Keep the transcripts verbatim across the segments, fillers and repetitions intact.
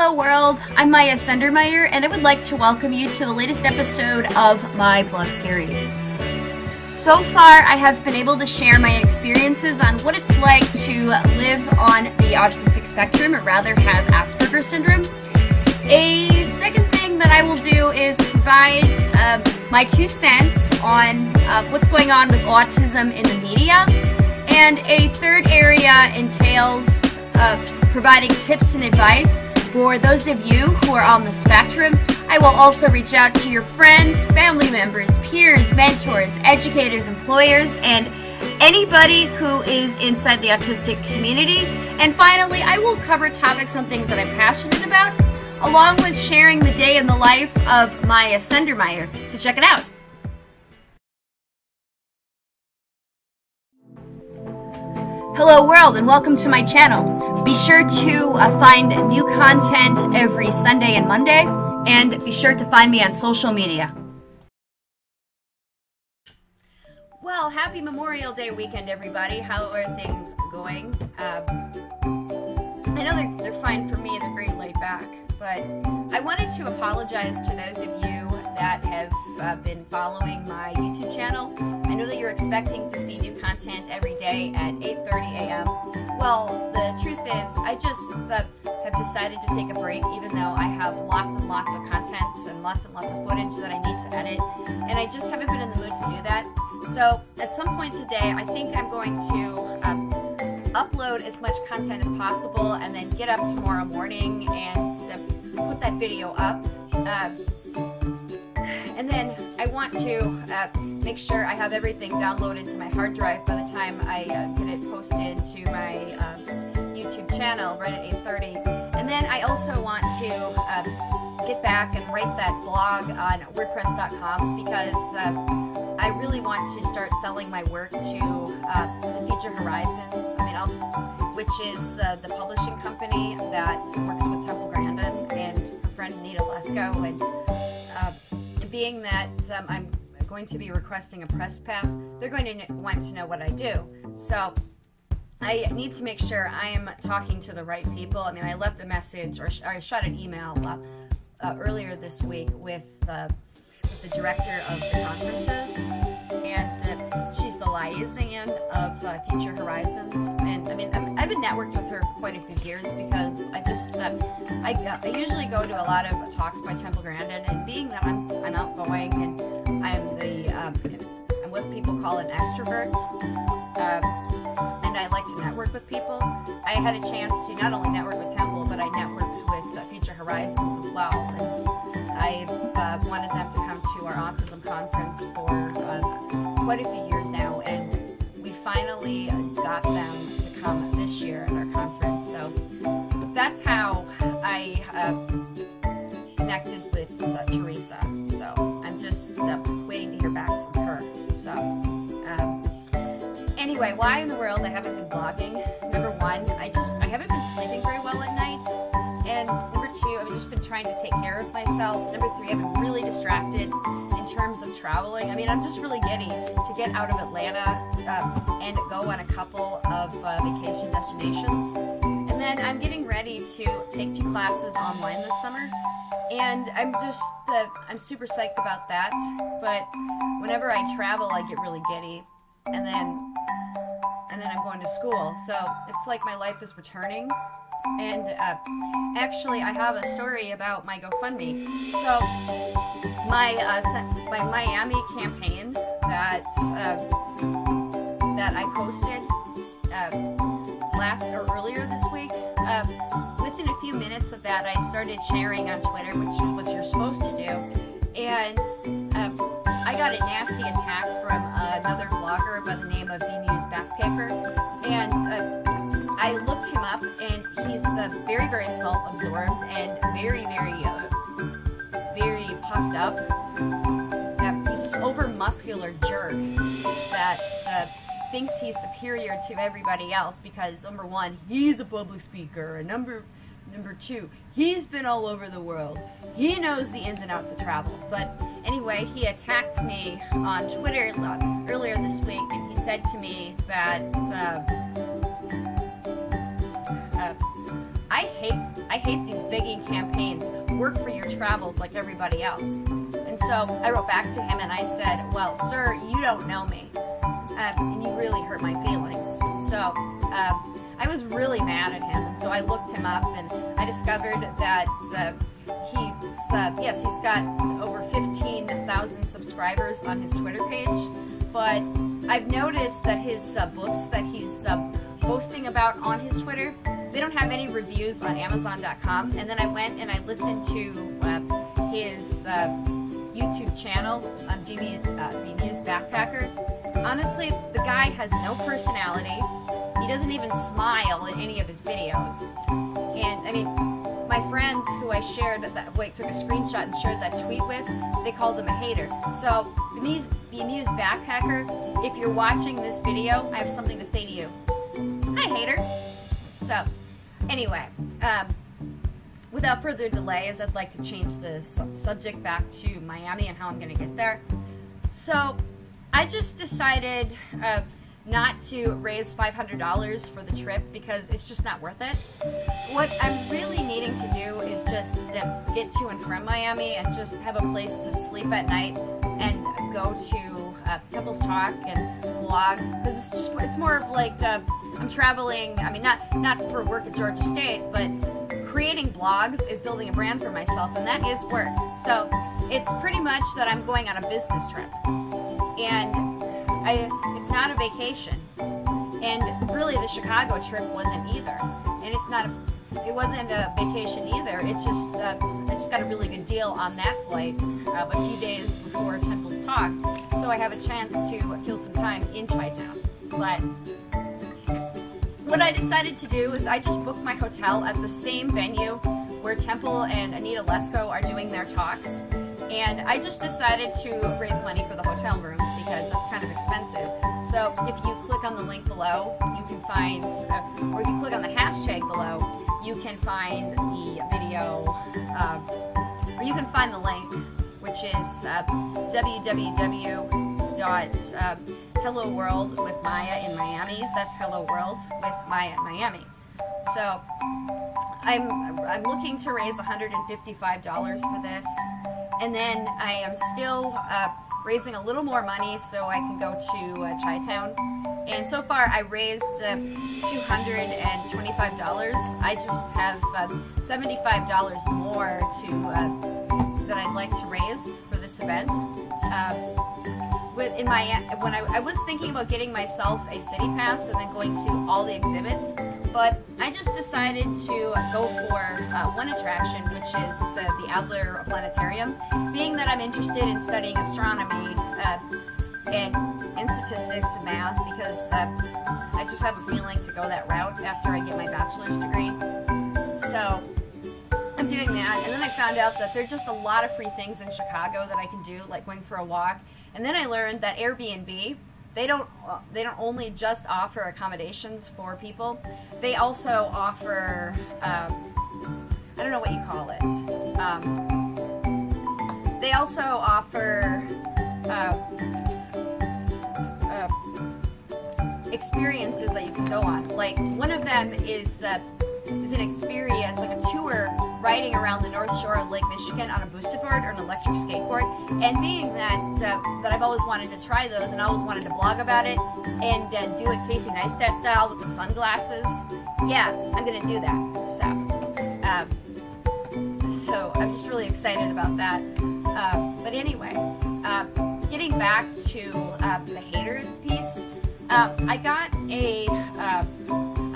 Hello world, I'm Miyah Sundermeyer and I would like to welcome you to the latest episode of my blog series. So far I have been able to share my experiences on what it's like to live on the autistic spectrum, or rather have Asperger's Syndrome. A second thing that I will do is provide uh, my two cents on uh, what's going on with autism in the media, and a third area entails uh, providing tips and advice for those of you who are on the spectrum. I will also reach out to your friends, family members, peers, mentors, educators, employers, and anybody who is inside the autistic community. And finally, I will cover topics on things that I'm passionate about, along with sharing the day in the life of Miyah Sundermeyer. So check it out. Hello world and welcome to my channel. Be sure to uh, find new content every Sunday and Monday, and be sure to find me on social media. Well, happy Memorial Day weekend everybody. How are things going? Um, I know they're, they're fine for me, they're very laid back, but I wanted to apologize to those of you that have uh, been following my YouTube channel. I know that you're expecting to see new content every day at eight thirty a m Well, the truth is, I just uh, have decided to take a break, even though I have lots and lots of contents and lots and lots of footage that I need to edit, and I just haven't been in the mood to do that. So at some point today, I think I'm going to um, upload as much content as possible and then get up tomorrow morning and uh, put that video up. Uh, And then I want to uh, make sure I have everything downloaded to my hard drive by the time I uh, get it posted to my uh, YouTube channel right at eight thirty. And then I also want to uh, get back and write that blog on WordPress dot com, because uh, I really want to start selling my work to uh, the Future Horizons. I mean, I'll, which is uh, the publishing company that works with Temple Grandin and her friend Anita Lesko. And uh, being that um, I'm going to be requesting a press pass, they're going to want to know what I do. So I need to make sure I am talking to the right people. I mean, I left a message, or, sh or I shot an email uh, uh, earlier this week with, uh, with the director of the conferences, and uh, she's the liaison of uh, Future Horizons. And I mean, I'm, I've been networked with her for quite a few years, because I just, uh, I, uh, I usually go to a lot of uh, talks by Temple Grandin, and being that I'm I'm outgoing and I'm the um, I'm what people call an extrovert, um, and I like to network with people. I had a chance to not only network with Temple, but I networked with uh, Future Horizons as well. And I uh, wanted them to come to our autism conference for uh, quite a few years now, and we finally got them to come this year at our conference. So that's how I uh, connected with uh, Teresa. Anyway, why in the world I haven't been vlogging? Number one, I just, I haven't been sleeping very well at night. And number two, I've just been trying to take care of myself. Number three, I've been really distracted in terms of traveling. I mean, I'm just really giddy to get out of Atlanta uh, and go on a couple of uh, vacation destinations. And then I'm getting ready to take two classes online this summer. And I'm just, uh, I'm super psyched about that. But whenever I travel, I get really giddy. And then... and then I'm going to school, so it's like my life is returning. And uh, actually, I have a story about my GoFundMe. So my uh, my Miami campaign that uh, that I posted uh, last or earlier this week. Uh, within a few minutes of that, I started sharing on Twitter, which is what you're supposed to do. And um, I got a nasty attack from uh, another vlogger by the name of VNews Backpaper, and uh, I looked him up, and he's uh, very, very self-absorbed and very, very, uh, very puffed up. Uh, he's this over-muscular jerk that uh, thinks he's superior to everybody else because, number one, he's a public speaker, and number Number two, he's been all over the world. He knows the ins and outs of travel. But anyway, he attacked me on Twitter earlier this week, and he said to me that uh, uh, I I hate, I hate these biggie campaigns. Work for your travels like everybody else. And so I wrote back to him and I said, well, sir, you don't know me. Uh, and you really hurt my feelings. So uh, I was really mad at him. And so I looked him up and I discovered that uh, he's, uh, yes, he's got over fifteen thousand subscribers on his Twitter page. But I've noticed that his uh, books that he's uh, posting about on his Twitter, they don't have any reviews on Amazon dot com. And then I went and I listened to uh, his uh, YouTube channel on VNews Backpacker. Honestly, the guy has no personality. He doesn't even smile in any of his videos. And I mean, my friends who I shared that, wait, took a screenshot and shared that tweet with, they called him a hater. So the Demi's Backpacker, if you're watching this video, I have something to say to you. Hi, hater. So, anyway, um, without further delay, as I'd like to change the su subject back to Miami and how I'm going to get there. So, I just decided uh, not to raise five hundred dollars for the trip because it's just not worth it. What I'm really needing to do is just get to and from Miami and just have a place to sleep at night and go to uh, Temple's Talk and vlog, because it's just, it's more of like uh, I'm traveling, I mean not, not for work at Georgia State, but creating blogs is building a brand for myself, and that is work. So it's pretty much that I'm going on a business trip. And I, it's not a vacation, and really the Chicago trip wasn't either, and it's not a, it wasn't a vacation either. It's just uh, I just got a really good deal on that flight uh, a few days before Temple's Talk, so I have a chance to kill some time in Tri-Town. But what I decided to do is I just booked my hotel at the same venue where Temple and Anita Lesko are doing their talks. And I just decided to raise money for the hotel room because that's kind of expensive. So if you click on the link below, you can find, uh, or if you click on the hashtag below, you can find the video, uh, or you can find the link, which is uh, w w w dot hello world with Miyah in Miami. That's Hello World with Miyah in Miami. So I'm, I'm looking to raise one hundred fifty-five dollars for this. And then I am still uh, raising a little more money so I can go to uh, Chi-Town. And so far I raised uh, two hundred twenty-five dollars. I just have uh, seventy-five dollars more to uh, that I'd like to raise for this event. Um, with, in my, when I, I was thinking about getting myself a city pass and then going to all the exhibits, but I just decided to go for uh, one attraction, which is uh, the Adler Planetarium. Being that I'm interested in studying astronomy uh, and, and statistics and math, because uh, I just have a feeling to go that route after I get my bachelor's degree. So I'm doing that, and then I found out that there are just a lot of free things in Chicago that I can do, like going for a walk. And then I learned that Airbnb, They don't, they don't only just offer accommodations for people, they also offer, um, I don't know what you call it, um, they also offer uh, uh, experiences that you can go on. Like one of them is, uh, is an experience, like a tour riding around the North Shore of Lake Michigan on a boosted board or an electric skateboard. And being that uh, that I've always wanted to try those and always wanted to blog about it and uh, do it Casey Neistat style with the sunglasses, yeah, I'm gonna do that. So, uh, so I'm just really excited about that. Uh, but anyway, uh, getting back to uh, the hater piece, uh, I got a uh,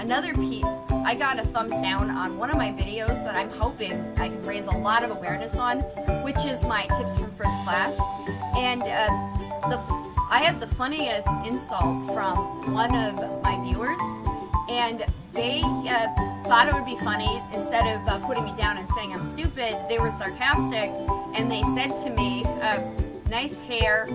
another piece. I got a thumbs down on one of my videos that I'm hoping I can raise a lot of awareness on, which is my tips from first class. And uh, the, I had the funniest insult from one of my viewers, and they uh, thought it would be funny. Instead of uh, putting me down and saying I'm stupid, they were sarcastic, and they said to me, uh, nice hair,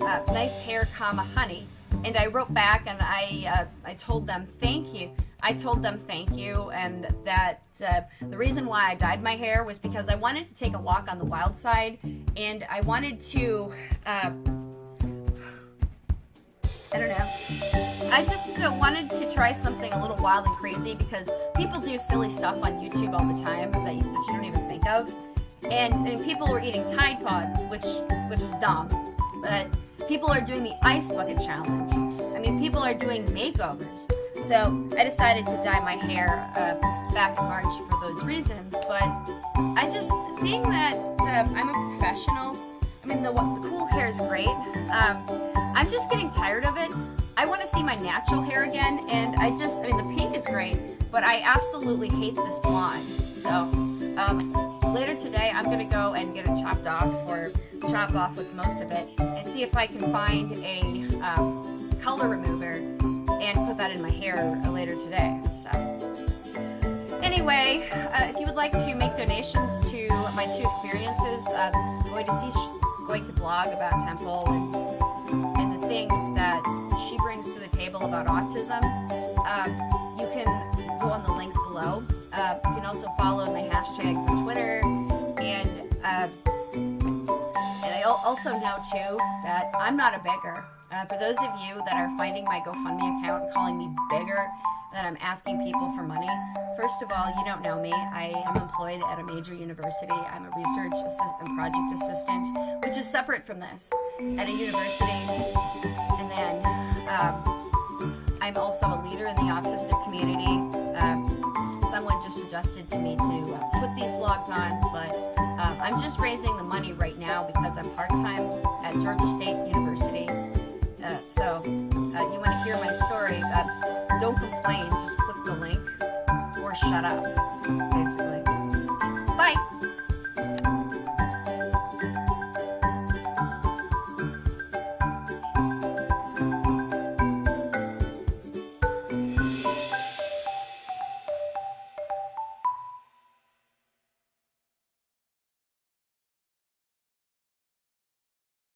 uh, nice hair, comma, honey. And I wrote back and I, uh, I told them thank you. I told them thank you, and that uh, the reason why I dyed my hair was because I wanted to take a walk on the wild side, and I wanted to, uh, I don't know, I just wanted to try something a little wild and crazy because people do silly stuff on YouTube all the time that you, that you don't even think of. And, and people were eating Tide Pods, which, which is dumb. But people are doing the ice bucket challenge. I mean, people are doing makeovers. So I decided to dye my hair uh, back in March for those reasons. But I just, being that uh, I'm a professional, I mean, the, the cool hair is great. Um, I'm just getting tired of it. I want to see my natural hair again, and I just, I mean, the pink is great, but I absolutely hate this blonde. So, um, later today, I'm going to go and get it chopped off, or chop off what's most of it, and see if I can find a um, color remover and put that in my hair later today. So, anyway, uh, if you would like to make donations to my two experiences, uh, I'm going to see, going to blog about Temple and, and the things that she brings to the table about autism. Um, you can go on the links below. Uh, you can also follow my hashtags on Twitter, and uh, and I also know too that I'm not a beggar. Uh, for those of you that are finding my GoFundMe account and calling me beggar, that I'm asking people for money, first of all, you don't know me. I am employed at a major university. I'm a research assistant, project assistant, which is separate from this, at a university. And then. Um, I'm also a leader in the autistic community. Um, someone just suggested to me to uh, put these blogs on, but um, I'm just raising the money right now because I'm part-time at Georgia State University. Uh, so uh, you want to hear my story, uh, don't complain, just click the link or shut up.